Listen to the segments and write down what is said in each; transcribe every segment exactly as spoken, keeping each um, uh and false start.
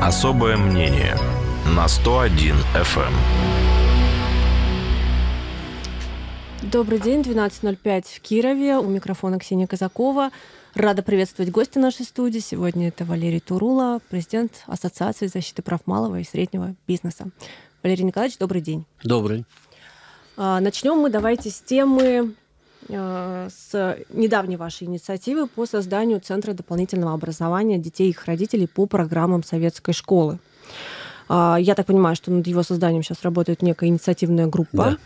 Особое мнение на сто один эф эм. Добрый день, двенадцать ноль пять в Кирове. У микрофона Ксения Казакова. Рада приветствовать гостя нашей студии. Сегодня это Валерий Туруло, президент Ассоциации защиты прав малого и среднего бизнеса. Валерий Николаевич, добрый день. Добрый. Начнем мы давайте с темы, с недавней вашей инициативы по созданию Центра дополнительного образования детей и их родителей по программам советской школы. Я так понимаю, что над его созданием сейчас работает некая инициативная группа.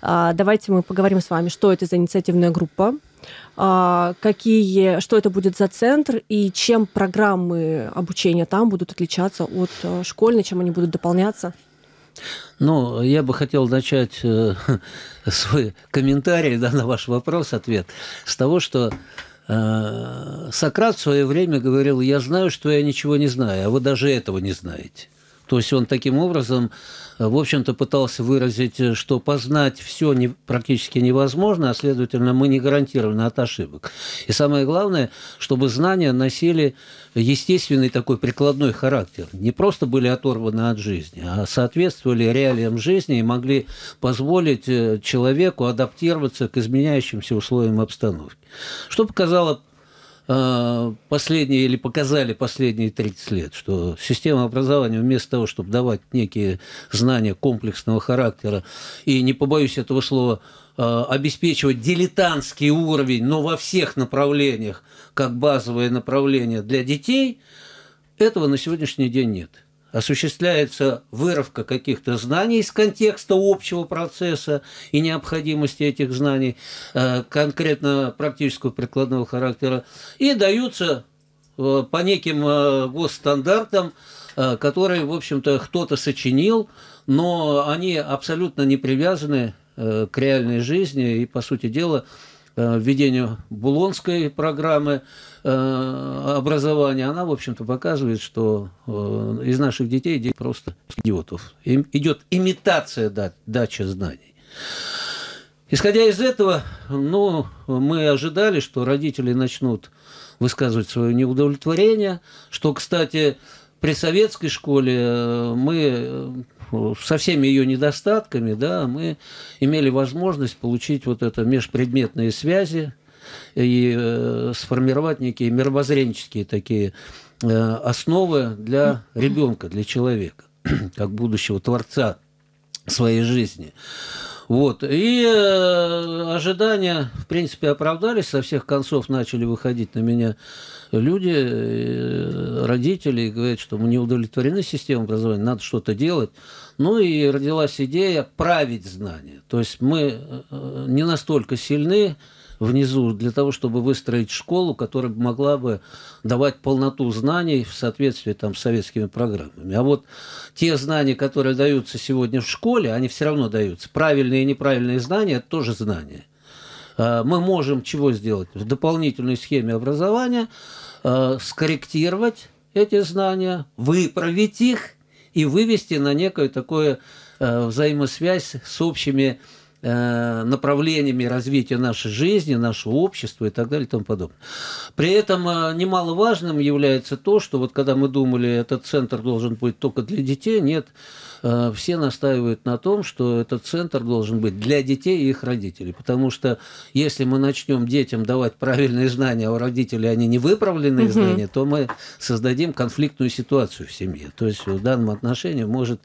Да. Давайте мы поговорим с вами, что это за инициативная группа, какие, что это будет за центр и чем программы обучения там будут отличаться от школьной, чем они будут дополняться. Ну, я бы хотел начать э, свой комментарий, да, на ваш вопрос, ответ, с того, что э, Сократ в свое время говорил: «Я знаю, что я ничего не знаю, а вы даже этого не знаете». То есть он таким образом, в общем-то, пытался выразить, что познать все не, практически невозможно, а, следовательно, мы не гарантированы от ошибок. И самое главное, чтобы знания носили естественный такой прикладной характер. Не просто были оторваны от жизни, а соответствовали реалиям жизни и могли позволить человеку адаптироваться к изменяющимся условиям обстановки. Что показало последние или показали последние тридцать лет, что система образования вместо того, чтобы давать некие знания комплексного характера и, не побоюсь этого слова, обеспечивать дилетантский уровень, но во всех направлениях, как базовое направление для детей, этого на сегодняшний день нет. Осуществляется вырвка каких-то знаний из контекста общего процесса и необходимости этих знаний, конкретно практического прикладного характера, и даются по неким госстандартам, которые, в общем-то, кто-то сочинил, но они абсолютно не привязаны к реальной жизни и, по сути дела, введению Болонской программы образования, она, в общем-то, показывает, что из наших детей дети просто идиотов. Им идет имитация дачи знаний. Исходя из этого, ну, мы ожидали, что родители начнут высказывать свое неудовлетворение, что, кстати, при советской школе мы со всеми ее недостатками, да, мы имели возможность получить вот это межпредметные связи и сформировать некие мировоззренческие такие основы для ребенка, для человека, как будущего творца своей жизни. Вот. И ожидания, в принципе, оправдались, со всех концов начали выходить на меня люди, родители, и говорят, что мы не удовлетворены системой образования, надо что-то делать. Ну и родилась идея править знания. То есть мы не настолько сильны внизу для того, чтобы выстроить школу, которая могла бы давать полноту знаний в соответствии там с советскими программами. А вот те знания, которые даются сегодня в школе, они все равно даются. Правильные и неправильные знания – это тоже знания. Мы можем чего сделать? В дополнительной схеме образования скорректировать эти знания, выправить их и вывести на некую такую взаимосвязь с общими направлениями развития нашей жизни, нашего общества и так далее и тому подобное. При этом немаловажным является то, что вот когда мы думали, этот центр должен быть только для детей, нет, все настаивают на том, что этот центр должен быть для детей и их родителей, потому что если мы начнем детям давать правильные знания, а у родителей они не выправленные [S2] Угу. [S1] Знания, то мы создадим конфликтную ситуацию в семье. То есть в данном отношении может...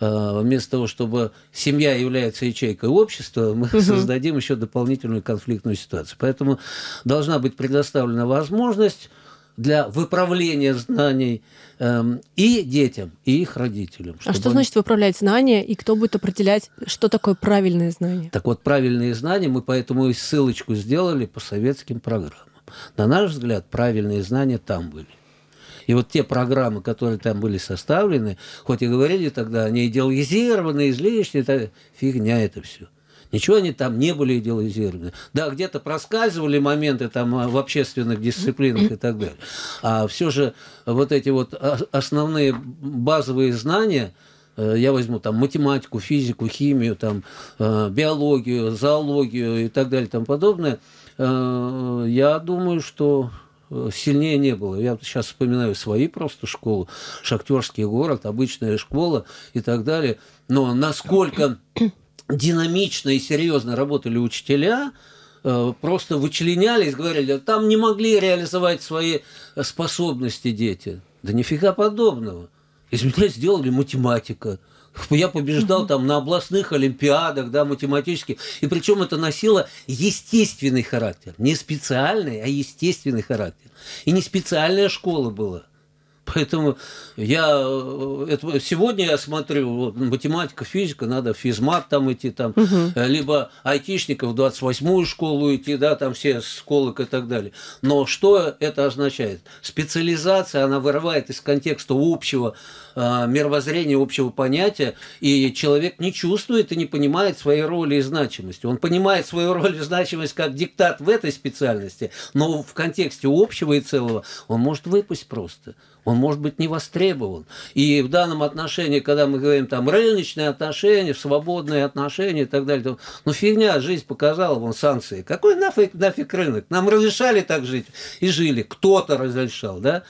Вместо того, чтобы семья является ячейкой общества, мы [S2] Угу. [S1] Создадим еще дополнительную конфликтную ситуацию. Поэтому должна быть предоставлена возможность для выправления знаний э, и детям, и их родителям. А что они... значит выправлять знания, и кто будет определять, что такое правильные знания? Так вот, правильные знания, мы поэтому и ссылочку сделали по советским программам. На наш взгляд, правильные знания там были. И вот те программы, которые там были составлены, хоть и говорили тогда, они идеализированы, излишне, это фигня это все. Ничего они там не были идеализированы. Да, где-то проскальзывали моменты там в общественных дисциплинах и так далее. А все же вот эти вот основные базовые знания, я возьму там математику, физику, химию, там, биологию, зоологию и так далее и тому подобное, я думаю, что сильнее не было. Я сейчас вспоминаю свои просто школы, шахтерский город, обычная школа и так далее. Но насколько динамично и серьезно работали учителя, просто вычленялись, говорили, там не могли реализовать свои способности дети. Да нифига подобного. Из меня сделали математика. Я побеждал там на областных олимпиадах, да, математических. И причем это носило естественный характер. Не специальный, а естественный характер. И не специальная школа была. Поэтому я это, сегодня я смотрю, вот, математика, физика, надо в физмат там идти, там, угу. либо айтишников в двадцать восьмую школу идти, да, там все сколок и так далее. Но что это означает? Специализация, она вырывает из контекста общего э, мировоззрения, общего понятия, и человек не чувствует и не понимает своей роли и значимости. Он понимает свою роль и значимость как диктат в этой специальности, но в контексте общего и целого он может выпасть просто. Он может быть не востребован. И в данном отношении, когда мы говорим там рыночные отношения, свободные отношения и так далее, то, ну фигня, жизнь показала вон санкции. Какой нафиг, нафиг рынок? Нам разрешали так жить и жили. Кто-то разрешал, да?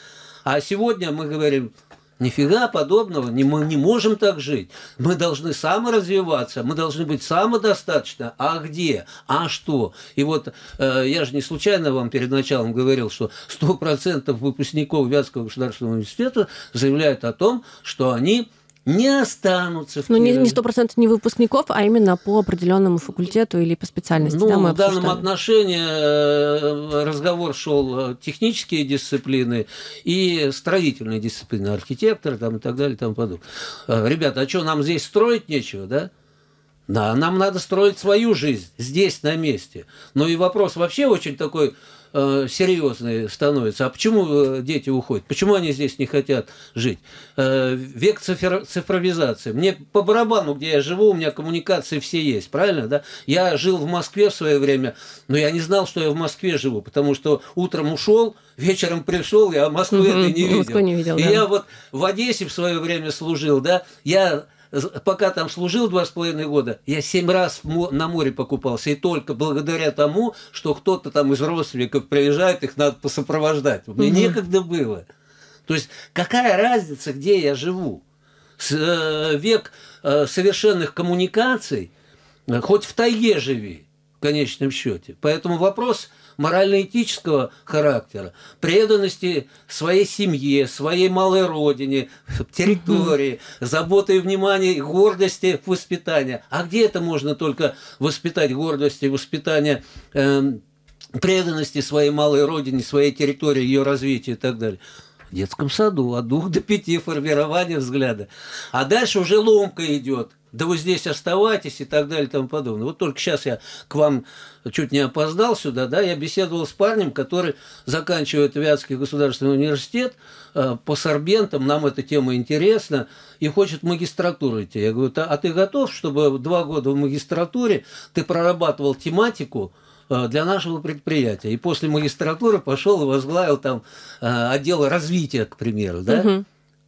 А сегодня мы говорим, нифига подобного, мы не можем так жить. Мы должны саморазвиваться, мы должны быть самодостаточны. А где? А что? И вот э, я же не случайно вам перед началом говорил, что сто процентов выпускников Вятского государственного университета заявляют о том, что они не останутся в Кирове. Ну, не сто процентов не выпускников, а именно по определенному факультету или по специальности. Ну, да, мы в данном отношении разговор шел технические дисциплины и строительные дисциплины, архитекторы там, и так далее, и тому подобное. Ребята, а что, нам здесь строить нечего, да? Да, нам надо строить свою жизнь здесь, на месте. Но и вопрос вообще очень такой серьезные становятся. А почему дети уходят? Почему они здесь не хотят жить? Век цифровизации. Мне по барабану, где я живу, у меня коммуникации все есть, правильно, да? Я жил в Москве в свое время, но я не знал, что я в Москве живу, потому что утром ушел, вечером пришел, я Москвы это не видел. Москву не видел, да. И я вот в Одессе в свое время служил, да? Я пока там служил два с половиной года, я семь раз на море покупался, и только благодаря тому, что кто-то там из родственников приезжает, их надо посопровождать. Мне угу. некогда было. То есть какая разница, где я живу? С, э, век э, совершенных коммуникаций, э, хоть в тайге живи, в конечном счете. Поэтому вопрос морально-этического характера, преданности своей семье, своей малой родине, территории, заботы и внимания, гордости, воспитания. А где это можно только воспитать гордости, воспитание э, преданности своей малой родине, своей территории, ее развития и так далее? В детском саду от двух до пяти формирование взгляда. А дальше уже ломка идет. Да вы здесь оставайтесь и так далее и тому подобное. Вот только сейчас я к вам чуть не опоздал сюда, да, я беседовал с парнем, который заканчивает Вятский государственный университет по сорбентам, нам эта тема интересна, и хочет в магистратуру идти. Я говорю, а ты готов, чтобы два года в магистратуре ты прорабатывал тематику для нашего предприятия? И после магистратуры пошел и возглавил там отдел развития, к примеру, да? Угу. Он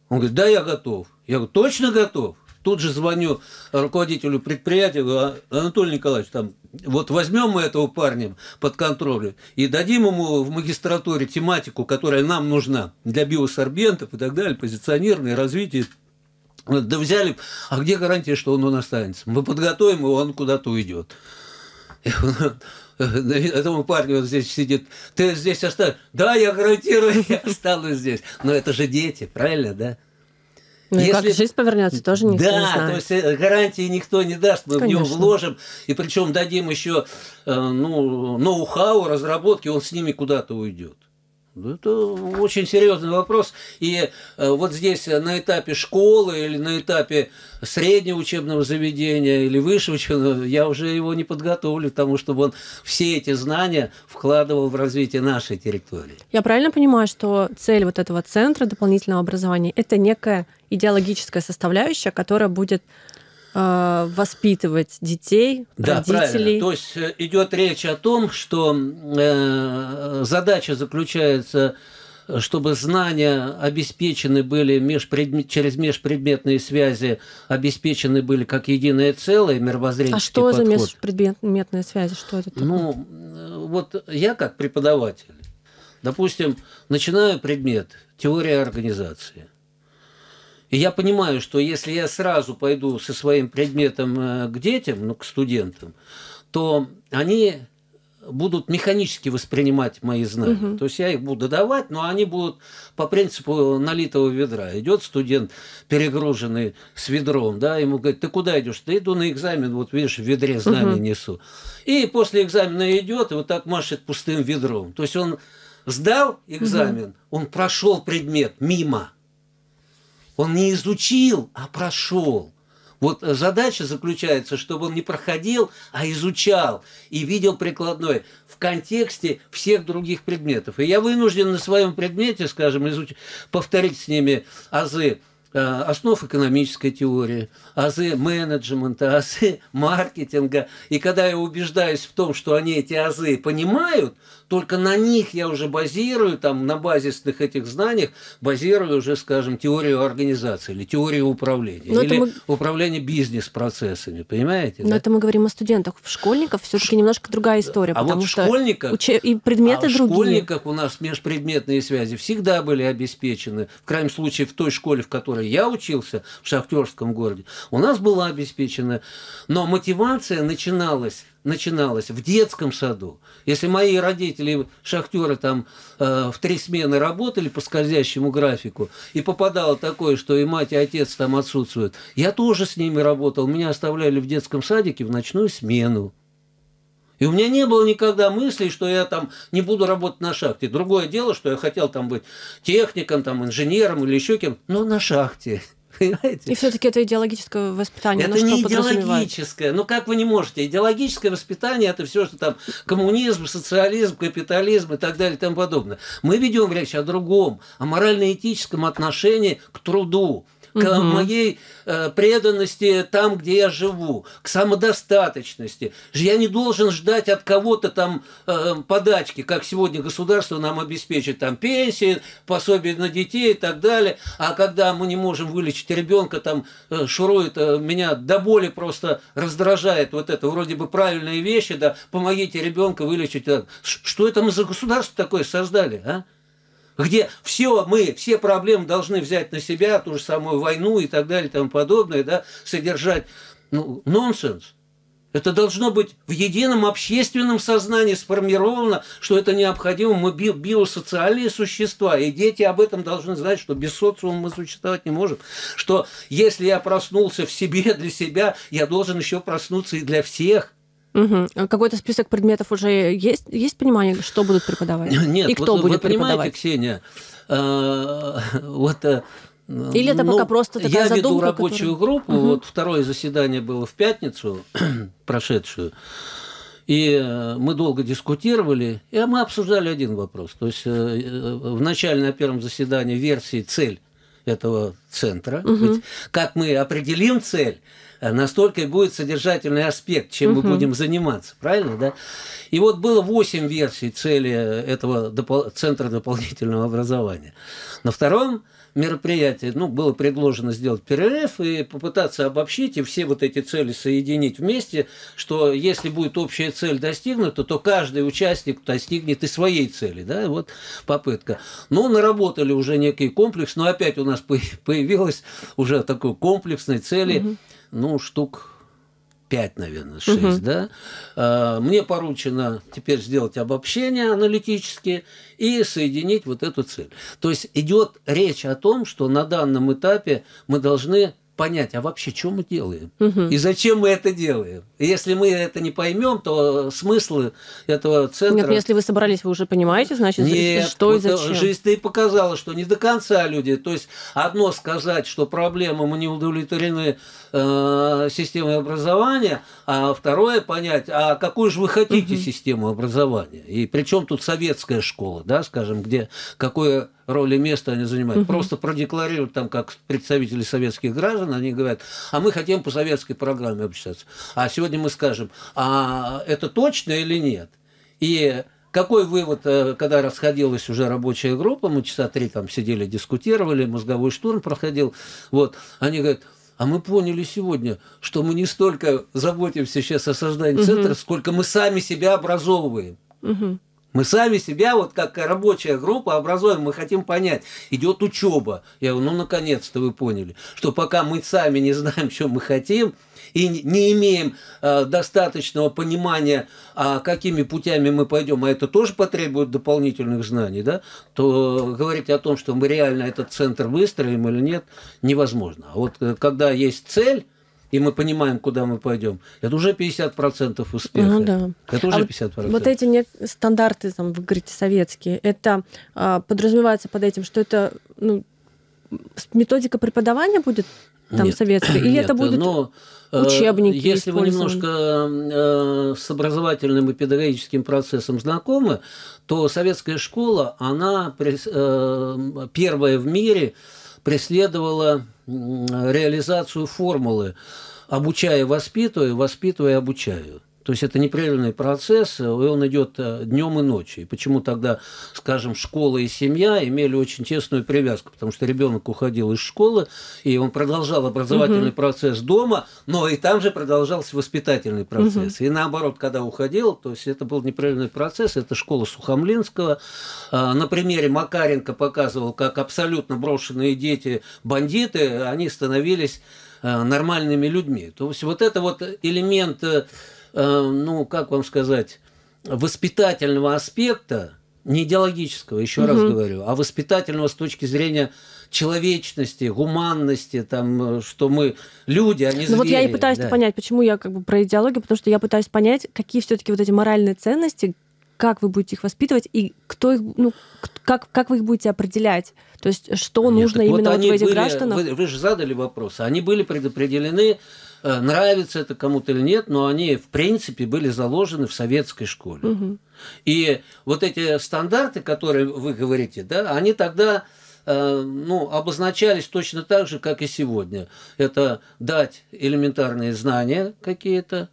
говорит, да, я готов. Я говорю, точно готов? Тут же звоню руководителю предприятия, говорю, Анатолий Николаевич, там, вот возьмем мы этого парня под контроль и дадим ему в магистратуре тематику, которая нам нужна для биосорбентов и так далее, позиционирования, развития. Да взяли, а где гарантия, что он, он останется? Мы подготовим его, он куда-то уйдет. Этому парню вот здесь сидит, ты здесь останешься? Да, я гарантирую, я останусь здесь. Но это же дети, правильно, да? Ну если... и как жизнь повернется, тоже никто да, не знает. Да, то есть гарантии никто не даст, мы Конечно. в него вложим, и причем дадим еще ну, ноу-хау, разработки, он с ними куда-то уйдет. Это очень серьезный вопрос. И вот здесь на этапе школы или на этапе среднего учебного заведения или высшего учебного, я уже его не подготовлю к тому, чтобы он все эти знания вкладывал в развитие нашей территории. Я правильно понимаю, что цель вот этого центра дополнительного образования – это некая идеологическая составляющая, которая будет воспитывать детей, да, родителей. Правильно. То есть идет речь о том, что э, задача заключается, чтобы знания обеспечены были межпредмет, через межпредметные связи, обеспечены были как единое целое, мировоззренческий подход. А что подход. за межпредметные связи? Что это такое? Ну, вот я как преподаватель, Допустим, начинаю предмет «Теория организации». И я понимаю, что если я сразу пойду со своим предметом к детям, ну, к студентам, то они будут механически воспринимать мои знания. Угу. То есть я их буду давать, но они будут по принципу налитого ведра. Идет студент, перегруженный с ведром, да, ему говорят: ты куда идешь? Да иду на экзамен, вот видишь, в ведре знания угу. несу. И после экзамена идет и вот так машет пустым ведром. То есть он сдал экзамен, угу. он прошел предмет мимо. Он не изучил, а прошел. Вот задача заключается, чтобы он не проходил, а изучал и видел прикладное в контексте всех других предметов. И я вынужден на своем предмете, скажем, изуч... повторить с ними азы э, основ экономической теории, азы менеджмента, азы маркетинга. И когда я убеждаюсь в том, что они эти азы понимают, только на них я уже базирую, там, на базисных этих знаниях, базирую уже, скажем, теорию организации или теорию управления, но или мы... управление бизнес-процессами, понимаете? Но да? это мы говорим о студентах. В школьниках все-таки немножко другая история, а потому вот что школьниках, уч... и предметы а другие. В школьниках у нас межпредметные связи всегда были обеспечены. В крайнем случае, в той школе, в которой я учился, в Шахтерском городе, у нас была обеспечена, но мотивация начиналась... начиналось в детском саду. Если мои родители, шахтеры, там э, в три смены работали по скользящему графику, и попадало такое, что и мать, и отец там отсутствуют, я тоже с ними работал. Меня оставляли в детском садике в ночную смену. И у меня не было никогда мыслей, что я там не буду работать на шахте. Другое дело, что я хотел там быть техником, там, инженером или еще кем, но на шахте. Понимаете? И все-таки это идеологическое воспитание. Это не идеологическое. Ну как вы не можете? Идеологическое воспитание — это все, что там коммунизм, социализм, капитализм и так далее и тому подобное. Мы ведем речь о другом, о морально-этическом отношении к труду, к угу. моей э, преданности там, где я живу, к самодостаточности. Я не должен ждать от кого-то там э, подачки, как сегодня государство нам обеспечит там пенсии, пособие на детей и так далее. А когда мы не можем вылечить ребенка, там э, шурует, э, меня до боли просто раздражает вот это вроде бы правильные вещи, да, помогите ребенка вылечить. Что это мы за государство такое создали, а? Где все мы, все проблемы должны взять на себя, ту же самую войну и так далее и тому подобное, да, содержать. Ну, нонсенс. Это должно быть в едином общественном сознании сформировано, что это необходимо. Мы би биосоциальные существа, и дети об этом должны знать, что без социума мы существовать не можем. Что если я проснулся в себе для себя, я должен еще проснуться и для всех. Угу. Какой-то список предметов уже есть? Есть понимание, что будут преподавать? Нет, и кто вот, будет вы понимаете, преподавать? Ксения, э, вот, э, Или это ну, пока просто такая я задумка, веду рабочую которую... группу, угу. вот второе заседание было в пятницу прошедшую, и мы долго дискутировали, и мы обсуждали один вопрос. То есть э, в начале на первом заседании версии цель этого центра, угу. ведь как мы определим цель, настолько и будет содержательный аспект, чем угу. мы будем заниматься, правильно, да? И вот было восемь версий цели этого допол- центра дополнительного образования. На втором мероприятии ну, было предложено сделать перерыв и попытаться обобщить и все вот эти цели соединить вместе, что если будет общая цель достигнута, то каждый участник достигнет и своей цели, да? Вот попытка. Но наработали уже некий комплекс, но опять у нас появилось уже такой комплексной цели. Угу. Ну, штук пять, наверное, шесть, угу. да. Мне поручено теперь сделать обобщение аналитические и соединить вот эту цель. То есть идет речь о том, что на данном этапе мы должны понять, а вообще, что мы делаем? Угу. И зачем мы это делаем? Если мы это не поймем, то смысл этого центра... Нет, если вы собрались, вы уже понимаете, значит, Нет, что вот и зачем? Жизнь-то и показала, что не до конца люди... То есть одно сказать, что проблемы мы не удовлетворены э, системой образования, а второе понять, а какую же вы хотите угу. систему образования? И причем тут советская школа, да, скажем, где какое... роли места они занимают. Угу. Просто продекларируют там, как представители советских граждан, они говорят, а мы хотим по советской программе обучаться. А сегодня мы скажем, а это точно или нет? И какой вывод, когда расходилась уже рабочая группа, мы часа три там сидели, дискутировали, мозговой штурм проходил, вот, они говорят, а мы поняли сегодня, что мы не столько заботимся сейчас о создании угу. центра, сколько мы сами себя образовываем. Угу. Мы сами себя, вот как рабочая группа, образуем, мы хотим понять, идет учеба. Я говорю, ну наконец-то вы поняли, что пока мы сами не знаем, что мы хотим, и не имеем э, достаточного понимания, а какими путями мы пойдем, а это тоже потребует дополнительных знаний, да, то говорить о том, что мы реально этот центр выстроим или нет, невозможно. А вот когда есть цель, и мы понимаем, куда мы пойдем, это уже пятьдесят процентов успеха. Ну, да. Это уже а пятьдесят процентов. Вот эти нет, стандарты, там, вы говорите, советские, это а, подразумевается под этим, что это ну, методика преподавания будет там нет, советская? Или нет, это будут но, учебники? Если вы немножко э, с образовательным и педагогическим процессом знакомы, то советская школа, она э, первая в мире преследовала реализацию формулы «обучая, воспитывая, воспитывая, обучаю». То есть это непрерывный процесс, и он идет днем и ночью. И почему тогда, скажем, школа и семья имели очень тесную привязку? Потому что ребенок уходил из школы, и он продолжал образовательный угу. процесс дома, но и там же продолжался воспитательный процесс. Угу. И наоборот, когда уходил, то есть это был непрерывный процесс, это школа Сухомлинского. На примере Макаренко показывал, как абсолютно брошенные дети, бандиты, они становились нормальными людьми. То есть вот это вот элемент... ну, как вам сказать, воспитательного аспекта, не идеологического, еще угу. раз говорю, а воспитательного с точки зрения человечности, гуманности, там, что мы люди, а не зверя. Ну вот я и пытаюсь да. понять, почему я как бы про идеологию, потому что я пытаюсь понять, какие все-таки вот эти моральные ценности, как вы будете их воспитывать и кто их, ну, как, как вы их будете определять? То есть что Нет, нужно именно вот в этих были, гражданах? Вы, вы же задали вопрос. Они были предопределены, нравится это кому-то или нет, но они, в принципе, были заложены в советской школе. Угу. И вот эти стандарты, которые вы говорите, да, они тогда э, ну, обозначались точно так же, как и сегодня. Это дать элементарные знания какие-то,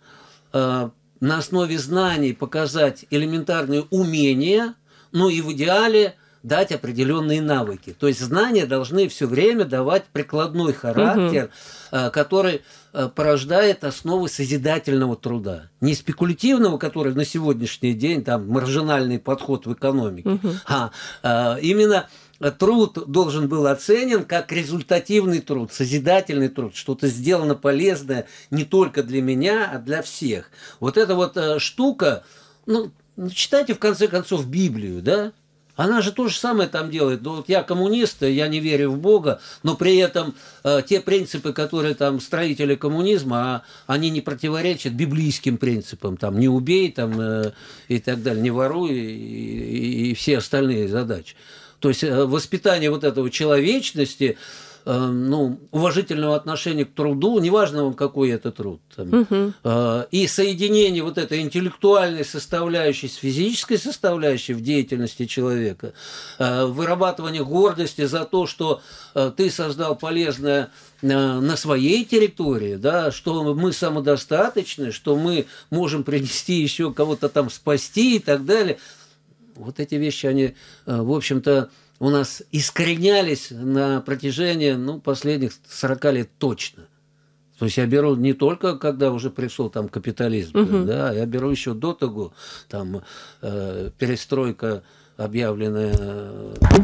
э, на основе знаний показать элементарные умения, ну и в идеале дать определенные навыки. То есть знания должны все время давать прикладной характер, угу. который порождает основы созидательного труда. Не спекулятивного, который на сегодняшний день, там, маржинальный подход в экономике, угу. а именно... Труд должен был оценен как результативный труд, созидательный труд, что-то сделано полезное не только для меня, а для всех. Вот эта вот штука, ну, читайте в конце концов Библию, да? Она же то же самое там делает. Ну, вот я коммунист, я не верю в Бога, но при этом э, те принципы, которые там строители коммунизма, а, они не противоречат библейским принципам. Там, не убей там, э, и так далее, не воруй и, и, и все остальные задачи. То есть воспитание вот этого человечности, э, ну, уважительного отношения к труду, неважно вам, какой это труд, там, угу. э, и соединение вот этой интеллектуальной составляющей с физической составляющей в деятельности человека, э, вырабатывание гордости за то, что э, ты создал полезное э, на своей территории, да, что мы самодостаточны, что мы можем принести еще кого-то там спасти и так далее. Вот эти вещи, они, в общем-то, у нас искоренялись на протяжении ну, последних сорока лет точно. То есть я беру не только, когда уже пришел там капитализм, угу. да, я беру еще до того, там э, перестройка объявленная... Э,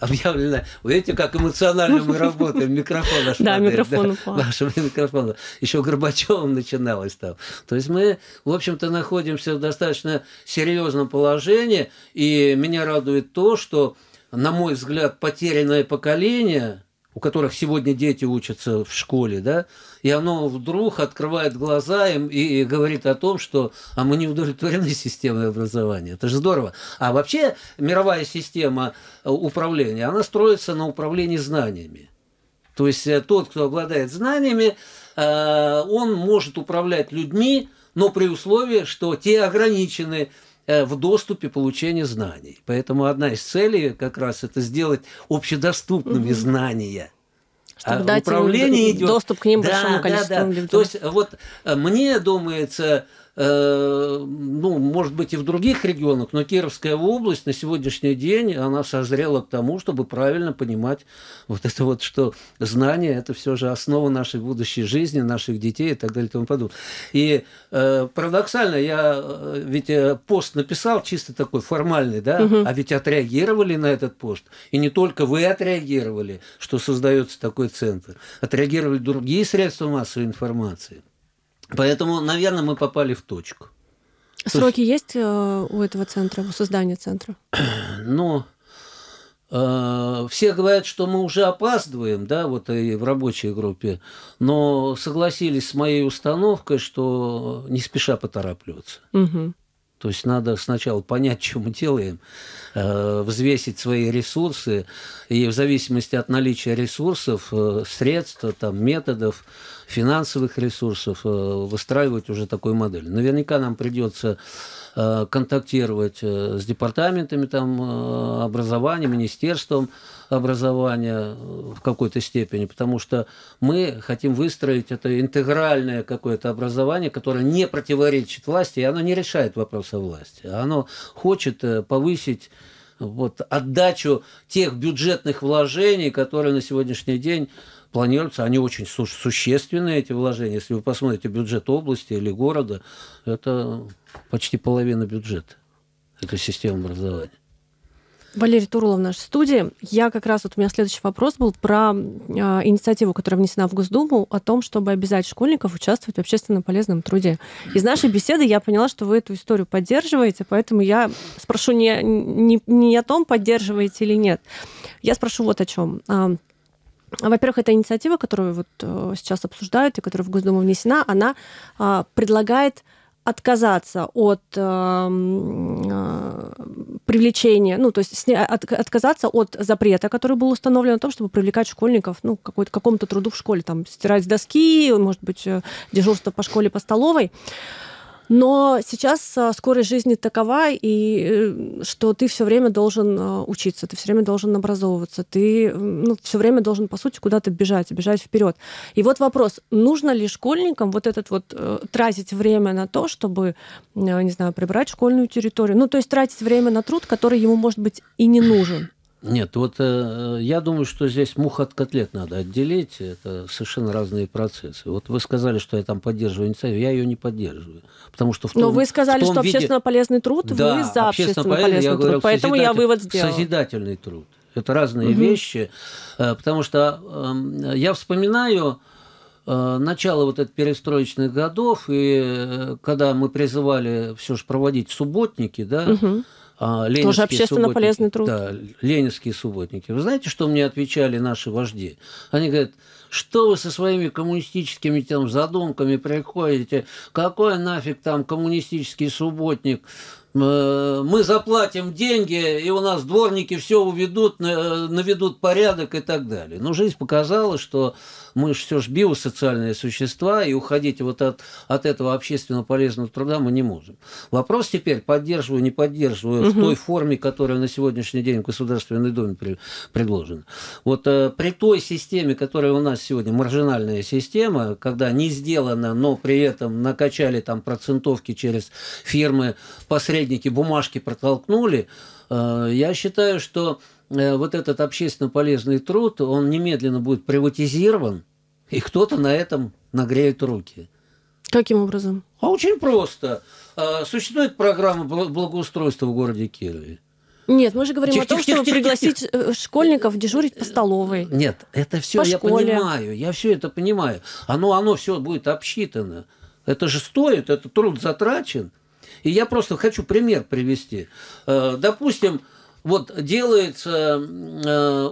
объявлено. Вы видите, как эмоционально мы работаем. Микрофон наш. Да, микрофон упал. Микрофон. Еще Горбачёвым начиналось там. То есть мы, в общем-то, находимся в достаточно серьезном положении. И меня радует то, что, на мой взгляд, потерянное поколение, у которых сегодня дети учатся в школе, да, и оно вдруг открывает глаза им и говорит о том, что а мы не удовлетворены системой образования. Это же здорово. А вообще мировая система управления, она строится на управлении знаниями. То есть тот, кто обладает знаниями, он может управлять людьми, но при условии, что те ограничены в доступе получения знаний. Поэтому одна из целей как раз это сделать общедоступными знания. Чтобы а дать управление им идет... доступ к ним да, большому да, количеству да. людей. То есть вот мне думается, ну, может быть, и в других регионах, но Кировская область на сегодняшний день, она созрела к тому, чтобы правильно понимать вот это вот, что знание – это все же основа нашей будущей жизни, наших детей и так далее и тому подобное. И э, парадоксально, я ведь пост написал чисто такой формальный, да, угу. а ведь отреагировали на этот пост. И не только вы отреагировали, что создается такой центр, отреагировали другие средства массовой информации. Поэтому, наверное, мы попали в точку. Сроки есть, есть э, у этого центра, у создания центра? Ну, э, все говорят, что мы уже опаздываем, да, вот и в рабочей группе, но согласились с моей установкой, что не спеша поторапливаться. Угу. То есть надо сначала понять, что мы делаем, взвесить свои ресурсы, и в зависимости от наличия ресурсов, средств, там, методов, финансовых ресурсов, выстраивать уже такую модель. Наверняка нам придется контактировать с департаментами там, образования, министерством образования в какой-то степени, потому что мы хотим выстроить это интегральное какое-то образование, которое не противоречит власти, и оно не решает вопрос о власти. Оно хочет повысить вот, отдачу тех бюджетных вложений, которые на сегодняшний день планируются. Они очень су- существенные, эти вложения. Если вы посмотрите бюджет области или города, это почти половина бюджета. Это система образования. Валерий Туруло в нашей студии. Я как раз, вот у меня следующий вопрос был про э, инициативу, которая внесена в Госдуму, о том, чтобы обязать школьников участвовать в общественно полезном труде. Из нашей беседы я поняла, что вы эту историю поддерживаете, поэтому я спрошу не, не, не о том, поддерживаете или нет. Я спрошу вот о чем. Во-первых, эта инициатива, которую вот сейчас обсуждают и которая в Госдуму внесена, она а, предлагает отказаться от а, а, привлечения, ну, то есть сня, от, отказаться от запрета, который был установлен о том, чтобы привлекать школьников ну, к какому-то труду в школе, там, стирать с доски, может быть, дежурство по школе, по столовой. Но сейчас скорость жизни такова, и что ты все время должен учиться, ты все время должен образовываться, ты ну, все время должен, по сути, куда-то бежать, бежать вперед. И вот вопрос, нужно ли школьникам вот этот вот тратить время на то, чтобы, не знаю, прибрать школьную территорию, ну, то есть тратить время на труд, который ему, может быть, и не нужен. Нет, вот э, я думаю, что здесь мух от котлет надо отделить. Это совершенно разные процессы. Вот вы сказали, что я там поддерживаю инициативу, я ее не поддерживаю, потому что в том, но вы сказали, что виде... общественно полезный труд, да, вы за общественно полезный я труд, говорил, поэтому я вывод сделал. Созидательный труд. Это разные угу. вещи, э, потому что э, я вспоминаю э, начало вот этих перестроечных годов, и э, когда мы призывали все же проводить субботники, да. Угу. Ленинские тоже общественно субботники, полезный труд. Да, ленинские субботники. Вы знаете, что мне отвечали наши вожди? Они говорят, что вы со своими коммунистическими там, задумками приходите? Какой нафиг там коммунистический субботник? Мы заплатим деньги, и у нас дворники все уведут, наведут порядок и так далее. Но жизнь показала, что мы же все же биосоциальные существа, и уходить вот от, от этого общественно полезного труда мы не можем. Вопрос теперь, поддерживаю, не поддерживаю, угу. в той форме, которая на сегодняшний день в Государственной Думе предложена. Вот при той системе, которая у нас сегодня, маржинальная система, когда не сделано, но при этом накачали там процентовки через фирмы посредники, бумажки протолкнули, я считаю, что вот этот общественно полезный труд, он немедленно будет приватизирован, и кто-то на этом нагреет руки. Каким образом? А очень просто. Существует программа благоустройства в городе Кирове. Нет, мы же говорим тих, о том, тих, чтобы тих, пригласить тих. школьников дежурить по столовой. Нет, это все я понимаю. Я все это понимаю. Оно, оно все будет обсчитано. Это же стоит, это труд затрачен. И я просто хочу пример привести. Допустим, вот делается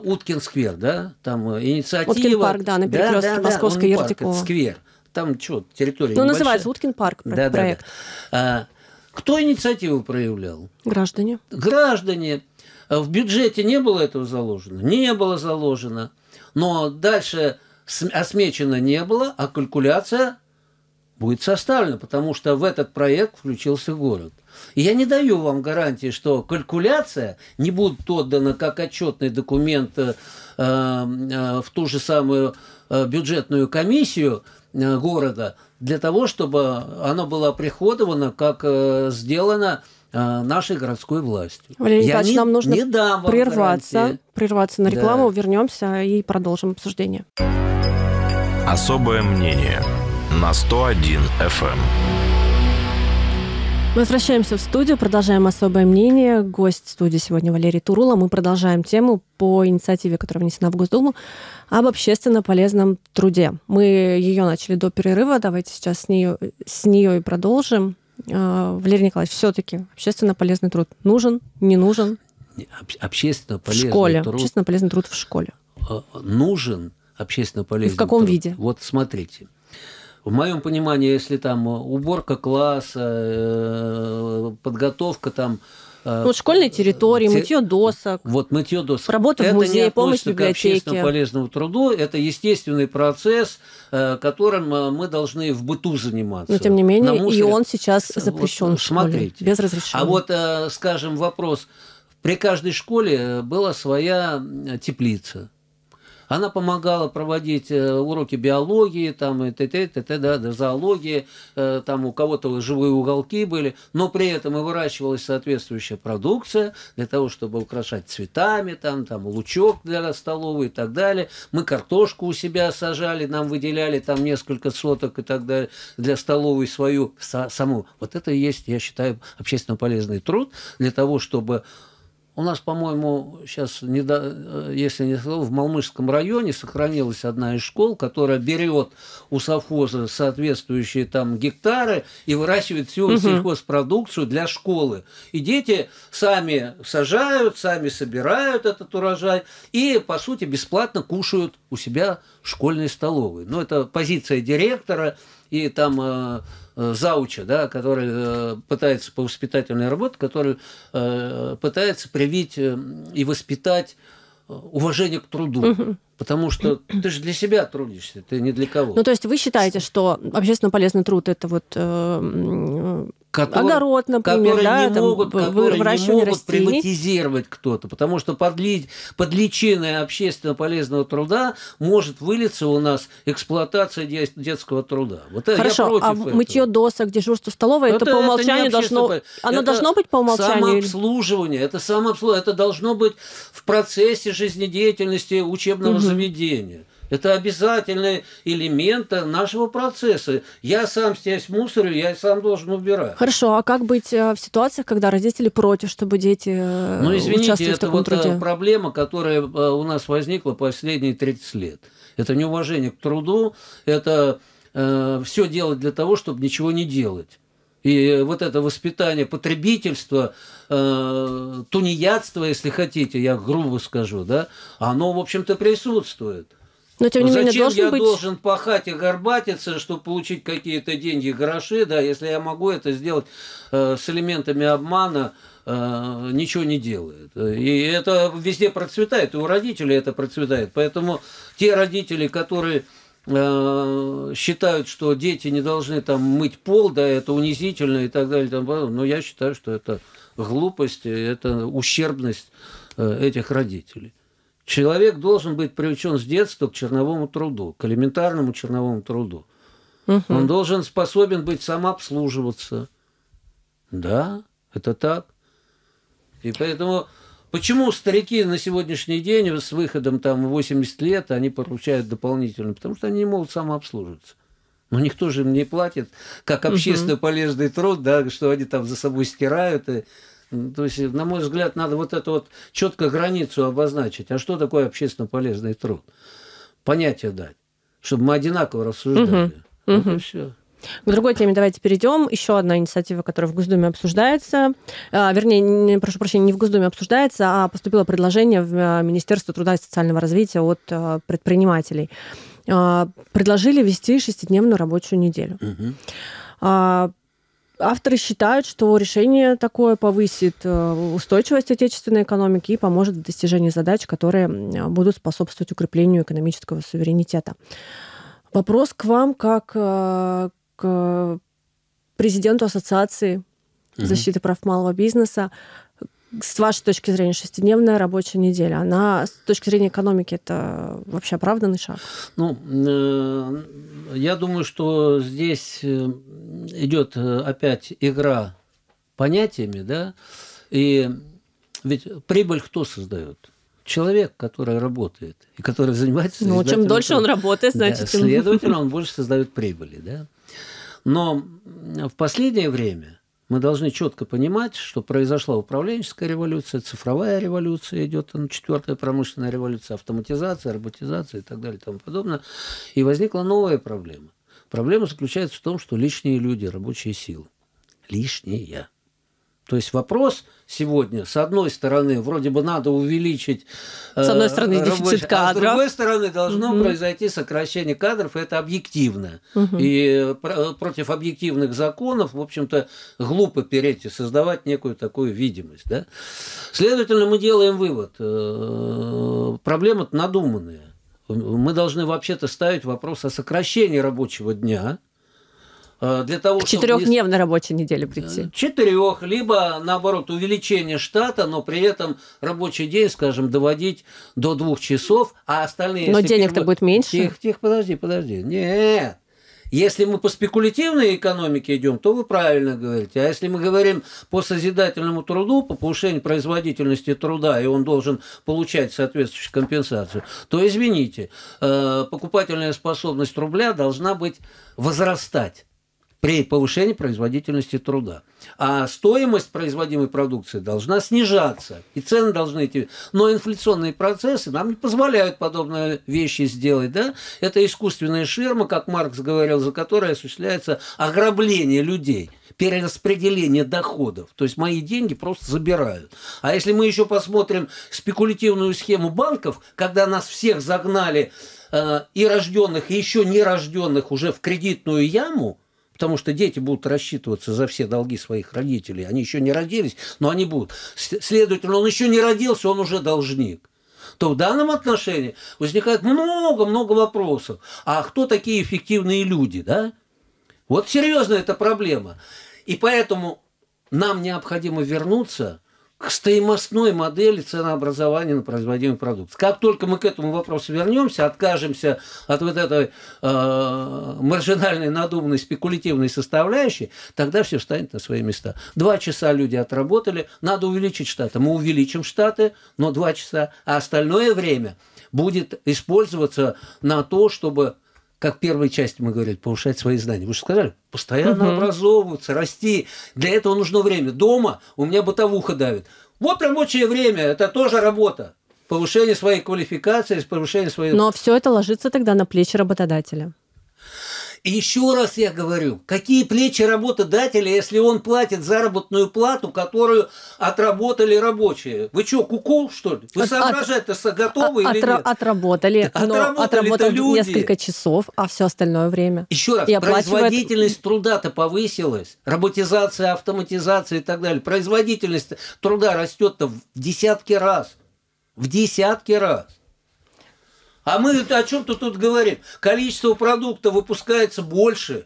Уткин сквер, да, там инициатива... Уткин парк, да, на перекрестке да, да, Московской и да, Ярдикова. Сквер. Там что, территория ну, небольшая. Ну, называется Уткин парк да, проект. Да, да. Кто инициативу проявлял? Граждане. Граждане. В бюджете не было этого заложено? Не было заложено. Но дальше осмечено не было, а калькуляция... будет составлено, потому что в этот проект включился город. И я не даю вам гарантии, что калькуляция не будет отдана как отчетный документ э, э, в ту же самую э, бюджетную комиссию э, города, для того, чтобы оно было оприходовано, как э, сделано э, нашей городской властью. Валерий Николаевич, нам нужно прерваться, прерваться на рекламу, да. Вернемся и продолжим обсуждение. Особое мнение на сто один эф эм. Мы возвращаемся в студию, продолжаем особое мнение. Гость студии сегодня Валерий Туруло. Мы продолжаем тему по инициативе, которая внесена в Госдуму, об общественно полезном труде. Мы ее начали до перерыва. Давайте сейчас с нее, с нее и продолжим. Валерий Николаевич, все-таки общественно полезный труд нужен, не нужен? Общественно полезный в школе. Труд. Общественно полезный труд в школе. Нужен общественно полезный труд. В каком труд? Виде? Вот смотрите. В моем понимании, если там уборка класса, подготовка там... Ну, школьной территории, те... мытье досок. Вот мытье досок. Работа в музее, помощь в библиотеке. Это не относится к общественно полезному труду, это естественный процесс, которым мы должны в быту заниматься. Но, тем не менее, муж... и он сейчас запрещен вот, в школе. Смотрите. Без разрешения. А вот, скажем, вопрос. При каждой школе была своя теплица. Она помогала проводить уроки биологии, там, и т.д., т.д., да, зоологии, там у кого-то живые уголки были, но при этом и выращивалась соответствующая продукция для того, чтобы украшать цветами, там, там лучок для столовой и так далее. Мы картошку у себя сажали, нам выделяли там несколько соток и так далее для столовой свою саму. Вот это и есть, я считаю, общественно полезный труд для того, чтобы... У нас, по-моему, сейчас, не до... если не сказал, в Малмышском районе сохранилась одна из школ, которая берет у совхоза соответствующие там гектары и выращивает всю угу. сельхозпродукцию для школы. И дети сами сажают, сами собирают этот урожай и, по сути, бесплатно кушают у себя в школьной столовой. Но это позиция директора и там... зауча, да, который э, пытается по воспитательной работе, который э, пытается привить э, и воспитать уважение к труду. Угу. Потому что ты же для себя трудишься, ты не для кого. Ну, то есть вы считаете, что общественно полезный труд – это вот э, который, огород, например, который да, не там, могут, которые не могут растений. Приватизировать кто-то, потому что под, ли, под личиной общественно полезного труда может вылиться у нас эксплуатация детского труда. Вот хорошо, я против а этого. Мытье досок, дежурство в столовой – это, это по умолчанию это должно… Оно это должно быть по умолчанию? Самообслуживание, это самообслуживание, это должно быть в процессе жизнедеятельности учебного угу. заведения. Это обязательный элемент нашего процесса. Я сам здесь мусорю, я сам должен убирать. Хорошо, а как быть в ситуациях, когда родители против, чтобы дети ну, извините, участвовали в таком труде? Ну, извините, это вот проблема, которая у нас возникла последние тридцать лет. Это неуважение к труду, это э, все делать для того, чтобы ничего не делать. И вот это воспитание потребительства, э, тунеядства, если хотите, я грубо скажу, да, оно, в общем-то, присутствует. Но, тем не менее, зачем должен я быть... должен пахать и горбатиться, чтобы получить какие-то деньги, гроши, да, если я могу это сделать э, с элементами обмана, э, ничего не делает. И это везде процветает, и у родителей это процветает. Поэтому те родители, которые э, считают, что дети не должны там мыть пол, да, это унизительно и так далее, там, но я считаю, что это глупость, это ущербность э, этих родителей. Человек должен быть приучен с детства к черновому труду, к элементарному черновому труду. Угу. Он должен способен быть самообслуживаться. Да, это так. И поэтому, почему старики на сегодняшний день с выходом там, восемьдесят лет они получают дополнительно? Потому что они не могут самообслуживаться. Но никто же им не платит, как общественно полезный труд, да, что они там за собой стирают и... То есть, на мой взгляд, надо вот эту вот четко границу обозначить. А что такое общественно полезный труд? Понятие дать, чтобы мы одинаково рассуждали. Угу, вот угу. и все. К другой теме давайте перейдем. Еще одна инициатива, которая в Госдуме обсуждается. А, вернее, не, прошу прощения, не в Госдуме обсуждается, а поступило предложение в Министерство труда и социального развития от а, предпринимателей. А, предложили ввести шестидневную рабочую неделю. Угу. А, Авторы считают, что решение такое повысит устойчивость отечественной экономики и поможет в достижении задач, которые будут способствовать укреплению экономического суверенитета. Вопрос к вам как к к президенту Ассоциации защиты прав малого бизнеса. С вашей точки зрения, шестидневная рабочая неделя, она с точки зрения экономики это вообще оправданный шаг? Ну, я думаю, что здесь идет опять игра понятиями, да, и ведь прибыль кто создает? Человек, который работает и который занимается... Ну, чем дольше он работает, значит... Да, следовательно, он больше создает прибыли, да. Но в последнее время мы должны четко понимать, что произошла управленческая революция, цифровая революция идет, ну, четвертая промышленная революция, автоматизация, роботизация и так далее и тому подобное. И возникла новая проблема. Проблема заключается в том, что лишние люди, рабочие силы. Лишние. То есть вопрос сегодня, с одной стороны, вроде бы надо увеличить... С одной стороны, э, рабоч... дефицит кадров. А с другой стороны, должно угу. произойти сокращение кадров, это объективно. Угу. И про- против объективных законов, в общем-то, глупо переть и создавать некую такую видимость. Да? Следовательно, мы делаем вывод. Э-э- проблема-то надуманная. Мы должны вообще-то ставить вопрос о сокращении рабочего дня, для того, к четырехдневной не... рабочей неделе прийти. Четырех, либо, наоборот, увеличение штата, но при этом рабочий день, скажем, доводить до двух часов, а остальные... Но денег-то перевод... будет меньше. Тихо, тихо, подожди, подожди. Нет. Если мы по спекулятивной экономике идем, то вы правильно говорите. А если мы говорим по созидательному труду, по повышению производительности труда, и он должен получать соответствующую компенсацию, то, извините, покупательная способность рубля должна быть возрастать при повышении производительности труда. А стоимость производимой продукции должна снижаться, и цены должны идти. Но инфляционные процессы нам не позволяют подобные вещи сделать. Да? Это искусственная ширма, как Маркс говорил, за которой осуществляется ограбление людей, перераспределение доходов. То есть мои деньги просто забирают. А если мы еще посмотрим спекулятивную схему банков, когда нас всех загнали, э, и рожденных, и еще не рожденных, уже в кредитную яму, потому что дети будут рассчитываться за все долги своих родителей. Они еще не родились, но они будут. Следовательно, он еще не родился, он уже должник. То в данном отношении возникает много-много вопросов. А кто такие эффективные люди, да? Вот серьезно эта проблема. И поэтому нам необходимо вернуться к стоимостной модели ценообразования на производимый продукт. Как только мы к этому вопросу вернемся, откажемся от вот этой э, маржинальной, надуманной, спекулятивной составляющей, тогда все встанет на свои места. Два часа люди отработали, надо увеличить штаты. Мы увеличим штаты, но два часа, а остальное время будет использоваться на то, чтобы, как в первой части мы говорили, повышать свои знания. Вы же сказали, постоянно угу. образовываться, расти. Для этого нужно время. Дома у меня бытовуха давит. Вот рабочее время, это тоже работа. Повышение своей квалификации, повышение своей... Но все это ложится тогда на плечи работодателя. И еще раз я говорю, какие плечи работодателя, если он платит заработную плату, которую отработали рабочие? Вы что, куку, что ли? Вы соображать-то готовы от, или нет? Отработали, да, но отработали люди несколько часов, а все остальное время. Еще раз, и производительность оплачивает... труда-то повысилась, роботизация, автоматизация и так далее. Производительность труда растет-то в десятки раз, в десятки раз. А мы о чем-то тут говорим. Количество продукта выпускается больше.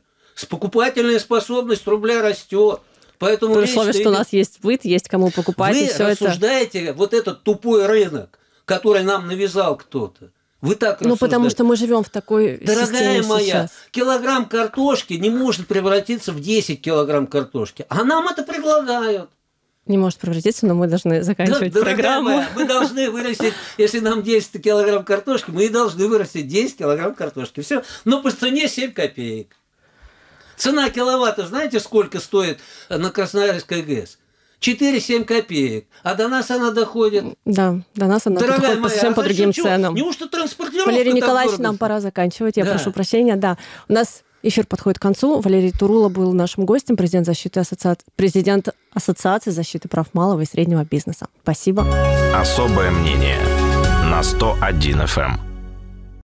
Покупательная способность рубля растет. Поэтому при условии, что имеет... у нас есть быт, есть кому покупать. Вы и все рассуждаете это... вот этот тупой рынок, который нам навязал кто-то. Вы так рассуждаете. Ну, потому что мы живем в такой дорогая системе. Дорогая моя, сейчас. Килограмм картошки не может превратиться в десять килограмм картошки. А нам это предлагают. Не может превратиться, но мы должны заканчивать да, программу. Моя, мы должны вырастить, если нам десять килограмм картошки, мы и должны вырастить десять килограмм картошки. Все, но по цене семь копеек. Цена киловатта, знаете, сколько стоит на Красноярской ГЭС? четыре-семь копеек. А до нас она доходит. Да, до нас она дорогая доходит моя, по совсем а по другим чего? Ценам. Неужто транспортировка? Валерий Николаевич, нам пора заканчивать. Я да. прошу прощения. Да, у нас... Эфир подходит к концу. Валерий Туруло был нашим гостем, президент, защиты ассоци... президент Ассоциации защиты прав малого и среднего бизнеса. Спасибо. Особое мнение на сто один эф эм.